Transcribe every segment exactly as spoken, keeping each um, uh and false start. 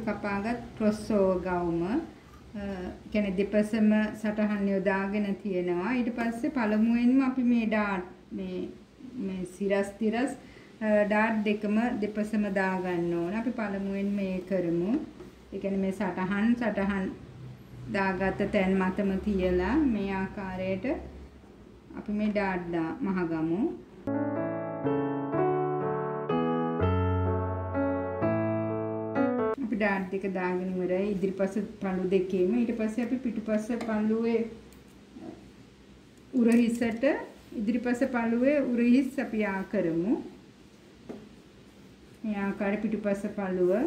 අපි කපාගත් cross over ගවුම කියන්නේ දෙපසම සටහන් යොදාගෙන තියෙනවා. ඊට පස්සේ පළමුවෙන්ම අපි මේ ඩාට් මේ මේ සිරස් තිරස් ඩාට් දෙකම දෙපසම දාගන්න ඕන. අපි පළමුවෙන් මේ කරමු. ඒ කියන්නේ මේ සටහන් සටහන් දාගත්ත තැන් මතම තියලා මේ ආකාරයට අපි මේ ඩාට් දා මහගමු. डाट देख दागने में रहे इधर पास पालू देखे में इधर पास यहाँ पे पीठ पास पालू है उरही सट इधर पास पालू है उरही सब यहाँ करमु यहाँ कर पीठ पास पालू है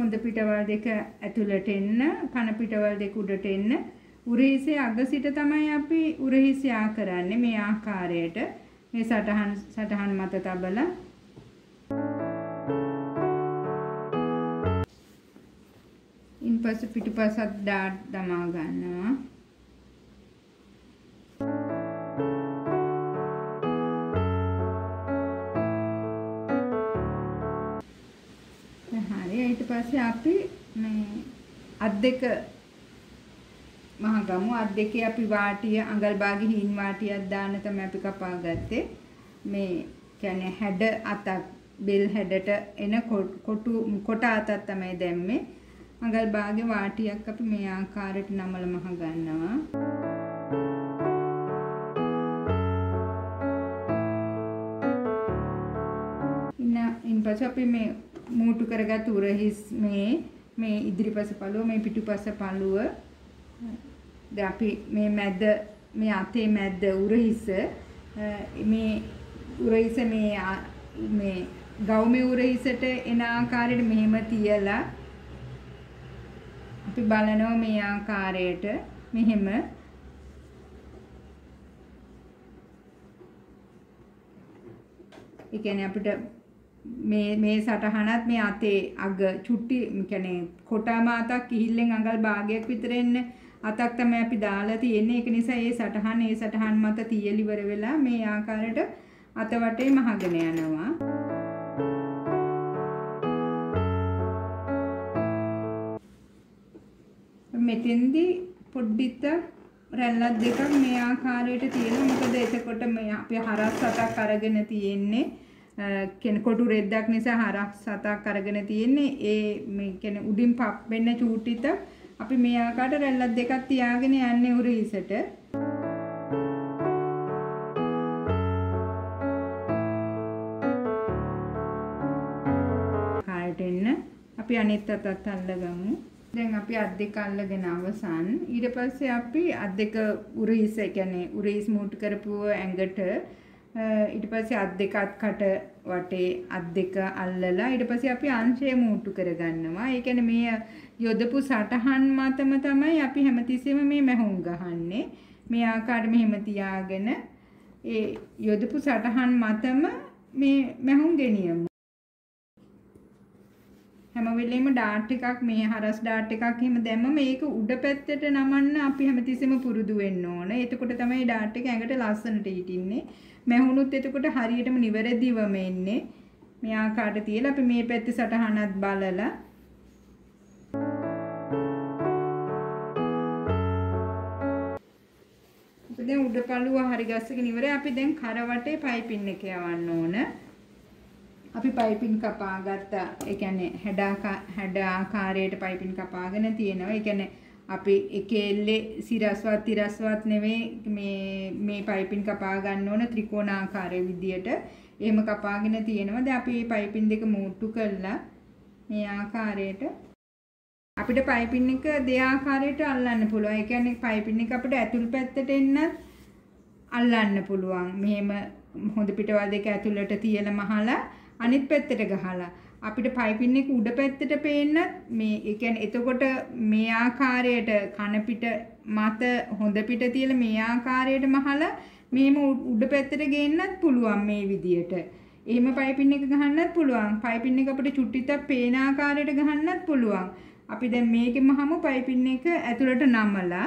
उन द पीठा वाले देखा ऐतुलटेन ना खाना पीठा वाले देखो उड़टेन ना उरही से आगे सीटा तमाय यहाँ पे उरही से यहाँ कराने में यहाँ कारे टा में साठहान साठहान माता ताबला पास पिटू पास डाट दमाग आना हाँ ये इट पासे आप ही मैं अध्यक्ष महागमु अध्यक्ष आप ही वाटी या अंगल बागी हीन वाटी या दाने तो मैं आप ही कपागते मैं क्या ने हेडर आता बिल हेडर टा इन्ह कोटू कोटा आता तमें देम में अंगल बागे वाटी अक्कप में यहाँ कारट नमल महगाना वा इन्ह इन पास अपने में मोटू करेगा तुरहिस में मैं इधरी पास पालू मैं पिटू पास पालू है द अपने में मैद में आते मैद उरहिस में उरहिस में आ में गांव में उरहिस टे इन्ह कारट मेहमती यला अभी बालनों में यहाँ कारेट में हिम इके ने अभी डब में में साठहानात में आते अग छुट्टी क्या ने खोटा में आता किहिलेंग अंगल बागे कुतरे ने आता तक मैं अभी दाल थी ये ने एक निशा ये साठहान ये साठहान माता थी ये लिबरे वेला में यहाँ कारेट आता वाटे महागने आना हुआ मेथेंदी पुड़ीता रहला देखा मैं यहाँ कहाँ रेट तीन मुकद ऐसे कोटा मैं यहाँ पे हरा साता कारगने तीन ने क्या ने कोटू रेड्डा के निशा हरा साता कारगने तीन ने ये मैं क्या ने उड़ीम पाप में ने चूटी तब अपने मैं यहाँ काटा रहला देखा त्याग ने अन्य उरे इसेटे कार्टेन ना अपने अनेता तथा लगाऊं देंगे आप ये आधे काल लगे नावसान इधर पर से आप ये आधे का उरेस है क्या ने उरेस मोट कर पूरा एंगट इधर पर से आधे का खट वाटे आधे का अल्लला इधर पर से आप ये आंचे मोट करेगा नवा ये क्या ने मैं योद्धपु साठा हान माता मता मैं आप ये हमती से मैं मैं होऊंगा हान ने मैं आकार में हमती आगे ना ये योद्धपु साठा हान माता मैं हम वेले में डांटे काक में हरास डांटे काक ही में देम में एक उड़ा पैत्ते टे नामन ना आप ही हमें तीसरे में पुरुदुए नो ना ये तो कोटे तमें डांटे के ऐंगटे लासन टे इटीन ने मैं होनु ते तो कोटे हरी टे में निवरे दीवा में इन्ने मैं यहाँ काटती है लापे में पैत्ते साटा हानात बालला तो दें उड़ा पालू वा हरी गास्से के निवरे आप ही दें खारावाटे पाइप अभी पाइपिंग का पागता एक अने हेडा का हेडा का रेट पाइपिंग का पागने तीन ना एक अने अभी एकेले सिरास्वात तिरास्वात ने में में पाइपिंग का पागन नोना त्रिकोणा कारे विद्येटर ये मका पागने तीन ना दे अभी पाइपिंग देख मोटू करला में आकारे टा अभी डे पाइपिंग का दे आकारे टा अल्लान पुलो एक अने पाइपिंग का पढ़े ऐतुल अनेक पैत्ते टे गहाला आप इटे पाइपिंग ने कूड़ा पैत्ते टे पेन्ना में एक ऐन इतो कोटा में आकारे टे खाने पीटे माता होंडे पीटे तीले में आकारे टे महाला में एम उड़ा पैत्ते टे गेन्ना पुलुआ में विधिये टे एम पाइपिंग ने का गहान्ना पुलुआ पाइपिंग ने का पटे छुट्टी तब पेना आकारे टे गहान्ना पुलुआ आप इधर में के महामो पाइपिंग ने का ऐतुलट नामला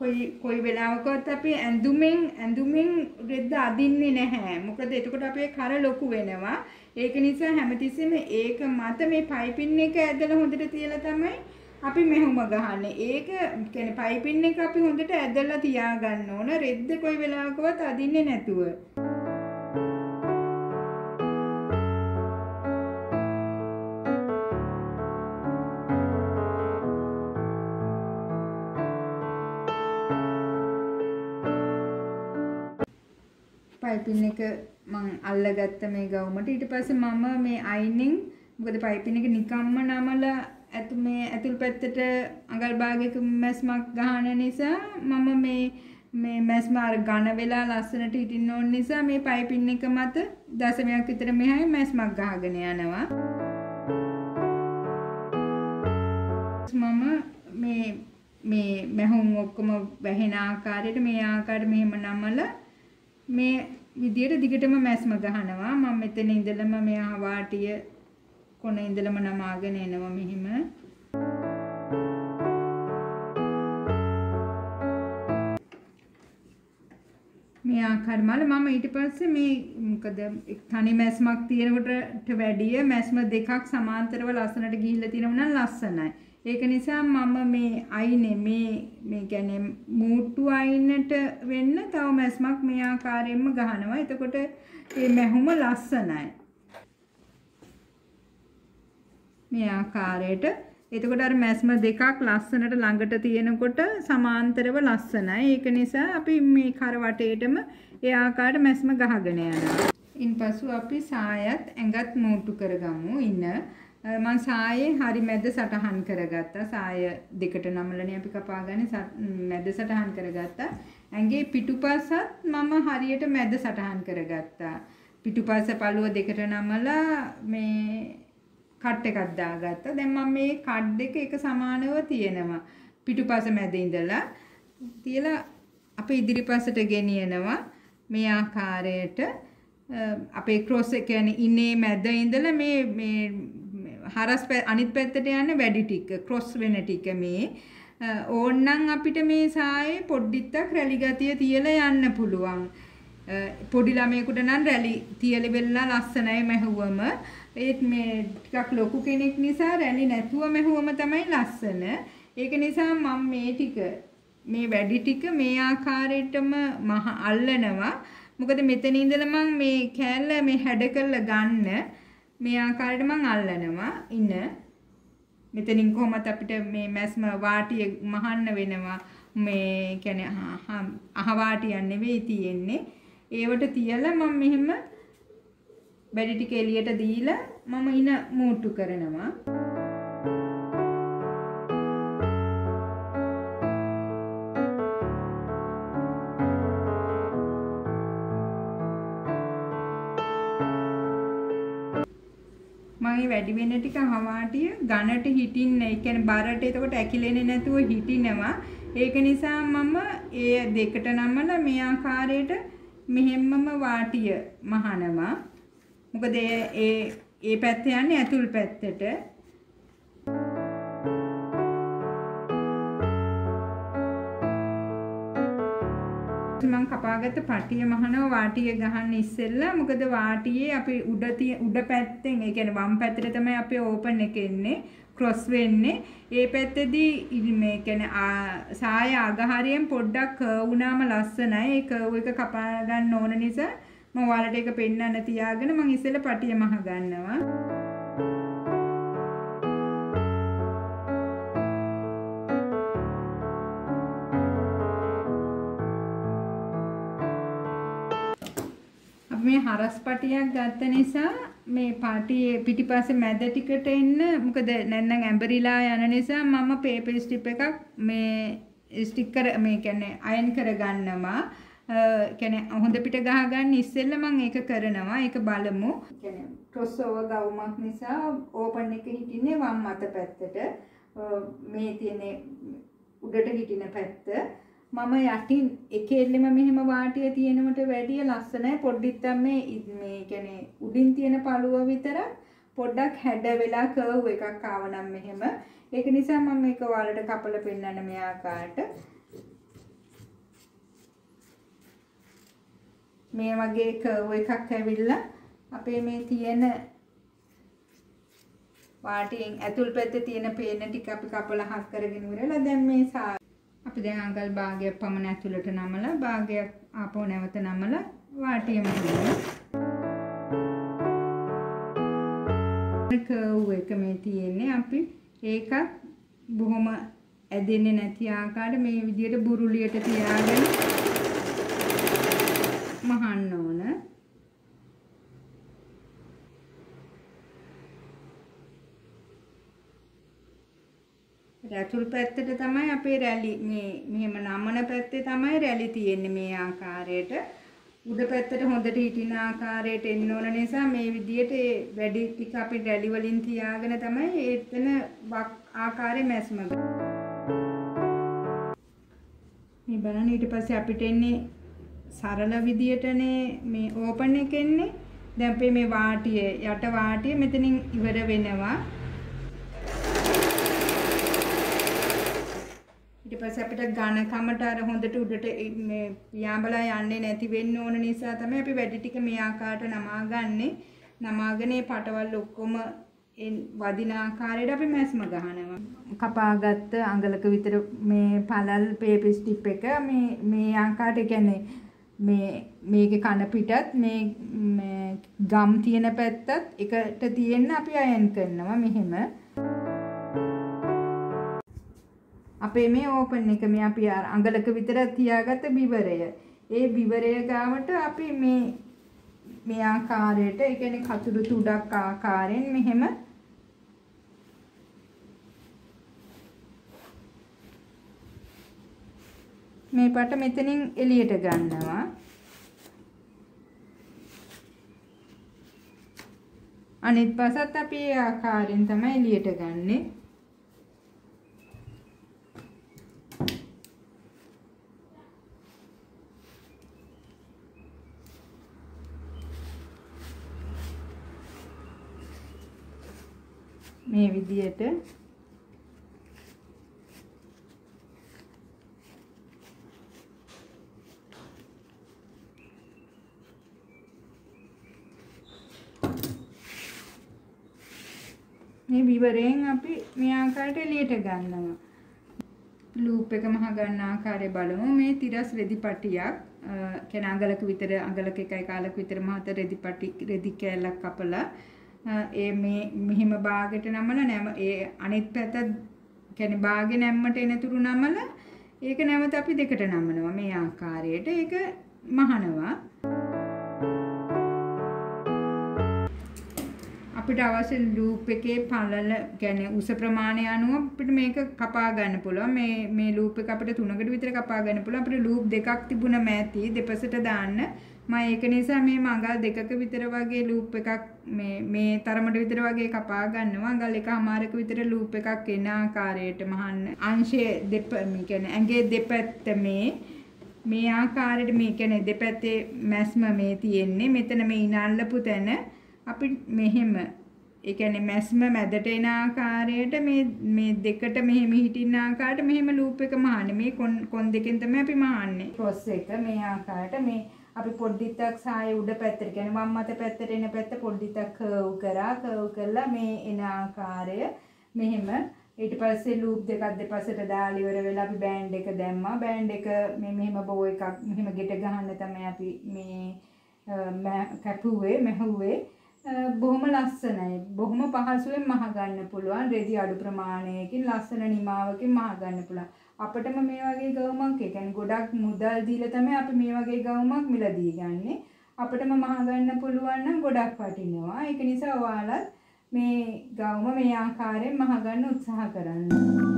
कोई වෙලාවකවත් අපි ඇඳුමින් ඇඳුමින් රෙද්ද අදින්නේ නැහැ. මොකද එතකොට අපේ කර ලොකු වෙනවා. ඒක නිසා හැමතිස්සෙම ඒක මත මේ පයිපින් එක ඇදලා හොඳට තියලා තමයි අපි මෙහෙම ගහන්නේ. ඒක කියන්නේ පයිපින් එක අපි හොඳට ඇදලා තියා ගන්න ඕන. රෙද්ද කොයි වෙලාවකවත් අදින්නේ නැතුව. पाइपिंग එක මම අල්ලගත්ත මේ ගවුමට ඊට පස්සේ මම මේ අයිනින් මොකද पाइपिंग එක නිකම්ම නමලා අතු මේ අතුල් පැත්තට අඟල් භාගයක මැස්මක් ගන්න නිසා මම මේ මේ මැස්ම අර ඝන වෙලා ලස්සනට හිටින්න ඕන නිසා මේ पाइपिंग එක මත දශමයක් විතර මෙහායි මැස්මක් ගහගෙන යනවා. මම මේ මේ මැහුම් ඔක්කොම වැහෙන ආකාරයට මේ ආකාරයට මෙහෙම නමලා මේ විදියට දිගටම මැස්ම ගහනවා. මම මෙතන ඉඳලම මෙහා වාටිය කොන ඉඳලම නමාගෙන එනවා මෙහිම. මේ ආකාරවල මම ඊට පස්සේ මේ මොකද තනි මැස්මක් තියෙනකොටට වැඩිය මැස්ම දෙකක් සමාන්තරව ලස්සනට ගිහිල්ලා තියෙනවා නම් ලස්සනයි. ඒක නිසා මම මේ අයිනේ මේ මේ කියන්නේ මූට්ටු අයිනට වෙන්න තව මැස්මක් මේ ආකාරයෙන්ම ගහනවා. එතකොට මේ මැහුම ලස්සනයි. මේ ආකාරයට. එතකොට අර මැස්ම දෙකක් ලස්සනට ළඟට තියෙනකොට සමාන්තරව ලස්සනයි. ඒක නිසා අපි මේ කර වටේටම ඒ ආකාරයට මැස්ම ගහගෙන යනවා. ඉන්පසු අපි සායත් ඇඟත් මූට්ටු කරගමු ඉන්න. මම සායේ හරි මැද සටහන් කරගත්තා. සාය දෙකට නමලනේ අපි කපාගන්නේ මැද සටහන් කරගත්තා. ඇඟේ පිටුපසත් මම හරියට මැද සටහන් කරගත්තා. පිටුපස පළුව දෙකට නමලා මේ කට් එකක් දාගත්තා. දැන් මම මේ කඩ් දෙක එක සමානව තියෙනවා. පිටුපස මැද ඉඳලා තියලා අපි ඉදිරිපසට ගෙනියනවා මේ ආකාරයට. අපේ ක්‍රොස් එක කියන්නේ ඉනේ මැද ඉඳලා මේ මේ හරස් අනිත් පැත්තට යන වැඩි ටික ක්‍රොස් වෙන ටික මේ ඕන්නම් අපිට මේ සායේ පොඩ්ඩිත්තක් රැලි ගතිය තියලා යන්න පුළුවන්. පොඩි ළමයෙකුට නම් රැලි තියලා වෙලා ලස්සනයි මැහුවම. ඒත් මේ ටිකක් ලොකු කෙනෙක් නිසා රැලි නැතුව මැහුවම තමයි ලස්සන. ඒක නිසා මම මේ ටික මේ වැඩි ටික මේ ආකාරයටම මහ අල්ලනවා. මොකද මෙතන ඉඳලා මම මේ කෑල්ල මේ හැඩ කරලා ගන්න මේ ආකාරයට මම අල්ලනවා ඉන. මෙතනින් කොහොමද අපිට මේ මැස්ම වාටිය මහන්න වෙනවා. මේ කියන්නේ අහ වාටියක් නෙවෙයි තියෙන්නේ. ඒවට තියලා මම මෙහෙම බැඩි ටික එළියට දීලා මම ඉන මූට්ටු කරනවා. මගේ වැඩි වෙන ටික හවාටිය ඝනට හිටින්න. ඒ කියන්නේ බරට එතකොට ඇකිලෙන්නේ නැතුව හිටිනවා. ඒක නිසා මම ඒ දෙකට නමලා මේ ආකාරයට මෙහෙම්මම වාටිය මහනවා. මොකද ඒ ඒ පැත්ත යන්නේ ඇතුල් පැත්තට. මම කපාගත්ත පටිය මහනව වාටිය ගහන්න ඉස්සෙල්ලා මොකද වාටියේ අපි උඩ උඩ පැත්තෙන් ඒ කියන්නේ වම් පැත්තට තමයි අපි ඕපන් එක එන්නේ ක්‍රොස් වෙන්නේ. ඒ පැත්තේදී මේ කියන්නේ සාය අගහරියෙන් පොඩ්ඩක් කර්ව් වුණාම ලස්සනයි. ඒ කර්ව් එක කපා ගන්න ඕන නිසා මම ඔයාලට ඒක පෙන්නන්න තියාගෙන මම ඉස්සෙල්ලා පටිය මහ ගන්නවා. මේ හරස් පටියක් ගත්ත නිසා මේ පාටියේ පිටිපස්සේ මැද ටිකට එන්න මොකද නැන්නම් ඇඹරිලා යන නිසා මම পেපර් ස්ට්‍රිප් එකක් මේ ස්ටිකර් මේ කියන්නේ අයන් කරගන්නවා. කියන්නේ හොඳ පිට ගහගන්න ඉස්සෙල්ලා මම ඒක කරනවා. ඒක බලමු. කියන්නේ ක්‍රොස් ඕවර් ගවුමක් නිසා ඕපන් එක හිටින්නේ වම් අත පැත්තට. මේ තියෙන උඩට හිටින පැත්ත මම යටින් එකෙල්ලෙම මෙහෙම වාටිය තියෙනවට වැඩිය ලස්සනයි. පොඩ්ඩිත්තම් මේ මේ කියන්නේ උඩින් තියෙන පළුව විතර පොඩ්ඩක් හැඩ වෙලා කර්ව් එකක් ආවනම් මෙහෙම. ඒක නිසා මම මේක ඔයාලට කපලා පෙන්නන්න මේ ආකාරයට මේ වගේ කර්ව් එකක් ඇවිල්ලා අපේ මේ තියෙන වාටියෙන් ඇතුල් පැත්තේ තියෙන පේන ටික අපි කපලා හස් කරගෙන ඉවරලා දැන් මේ අපි දැන් අඟල් භාගයක් පමණ ඇතුළට නමලා භාගයක් ආපහු නැවත නමලා වාටියම දානවා කර්ව් එක මේ තියෙන්නේ අපි ඒක බොහොම ඇදෙන්නේ නැති ආකාරයට මේ විදියට බුරුලියට තියාගෙන මහන්න ඕන. රැතුල් පැත්තේ තමයි අපේ රැලි මේ මෙහෙම නමන පැත්තේ තමයි රැලි තියෙන්නේ මේ ආකාරයට. උඩ පැත්තේ හොඳට හිටින ආකාරයට එන්න ඕන නිසා මේ විදියට ඒ වැඩි ටික අපි රැලි වලින් තියාගෙන තමයි ඒතන වක් ආකාරයේ මැස්ම මේ බලන්න ඊට පස්සේ අපිට එන්නේ सरल विधियटने में ओपन केन्ने दपे में वाटिये यट वाटिये मेतनी इवर वेनवा इट पस्से අපිට ගාන කමට අර හොඳට උඩට මේ පියාඹලා යන්නේ නැති වෙන්න ඕන නිසා තමයි අපි වැඩි ටික මේ ආකාරයට නමා ගන්නේ නමාගෙන මේ පටවල් ඔක්කොම වදින ආකාරයට අපි මැස්ම ගහනවා කපාගත්ත අඟලක විතර මේ පළල් පේපර් ස්ටිප් එක මේ මේ ආකාරයට කියන්නේ මේ මේකේ කන පිටත් මේ ගම් තියෙන පැත්තත් එකට තියෙන අපි අයන් කරනවා මෙහෙම අපේ මේ ඕපන් එක මේ අපි අඟලක විතර තියාගත්ත බිවරය ඒ බිවරය ගාවට අපි මේ මේ ආකාරයට ඒ කියන්නේ කතුරු තුඩක් ආකාරයෙන් මෙහෙම මේ පාට මෙතනින් එළියට ගන්නවා අනිත් පාසත් අපි මේ ආකාරයෙන් තමයි එළියට ගන්නෙ මේ විදියට මේ විවරයෙන් අපි මේ ආකාරයට එලියට ගන්නවා. ලූප් එකම හගන්න ආකාරය බලමු. මේ තිරස් රෙදි පටියක්, කියන අඟලක විතර අඟලක එකයි කාලක විතර මහත රෙදි පටි රෙදි කැලක් කපලා ඒ මේ මෙහිම භාගයට නමලා නැම ඒ අනිත් පැත්ත කියන්නේ භාගේ නැම්මට එනතුරු නමලා ඒක නැවත අපි දෙකට නමනවා. මේ ආකාරයට ඒක මහනවා. අපිට අවශ්‍ය ලූප් එකේ පළල يعني උස ප්‍රමාණය අනුව අපිට මේක කපා ගන්න පුළුවන් මේ මේ ලූප් එක අපිට තුනකට විතර කපා ගන්න පුළුවන් අපිට ලූප් දෙකක් තිබුණ මෑති දෙපසට දාන්න මම ඒක නිසා මේ මඟල් දෙකක විතර වගේ ලූප් එකක් මේ මේ තරමට විතර වගේ කපා ගන්නවා අඟල් එකමාරක විතර ලූප් එකක් එන ආකාරයට මහන්න අංශයේ දෙප මේ කියන්නේ ඇඟේ දෙපැත්ත මේ මේ ආකාරයට මේ කියන්නේ දෙපැත්තේ මැස්ම මේ තියෙන්නේ මෙතන මේ ඉනල්ලපු තැන අපි මෙහෙම ඒ කියන්නේ මැස්ම මැදට එන ආකාරයට මේ මේ දෙකට මෙහෙම හිටින්න ආකාරයට මෙහෙම ලූප් එක මහන්නේ මේ කොන් දෙකෙන් තමයි අපි මහන්නේ ක්‍රොස් එක මේ ආකාරයට මේ අපි පොඩ්ඩිටක් සායේ උඩ පැත්තට කියන්නේ වම් මත පැත්තට එන පැත්ත පොඩ්ඩිටක් කර්ව් කරා කර්ව් කරලා මේ එන ආකාරය මෙහෙම ඊට පස්සේ ලූප් දෙකක් දෙපසට දාලා ඉවර වෙලා අපි බෑන්ඩ් එක දැම්මා බෑන්ඩ් එක මේ මෙහෙම බෝ එකක් මෙහෙම ගෙට ගහන්න තමයි අපි මේ කැපුවේ මෙහුවේ බොහොම ලස්සනයි බොහොම පහසුවෙන් මහ ගන්න පුළුවන් රෙදි අඩු ප්‍රමාණයකින් ලස්සන නිමාවකින් මහ ගන්න පුළුවන් අපිටම මේ වගේ ගවුමක් ඒ කියන්නේ ගොඩක් මුදල් දීලා තමයි අපි මේ වගේ ගවුමක් මිලදී ගන්නෙ අපිටම මහ ගන්න පුළුවන් නම් ගොඩක් වටිනවා ඒක නිසා ඔයාලත් මේ ගවුම මේ ආකාරයෙන් මහ ගන්න උත්සාහ කරන්න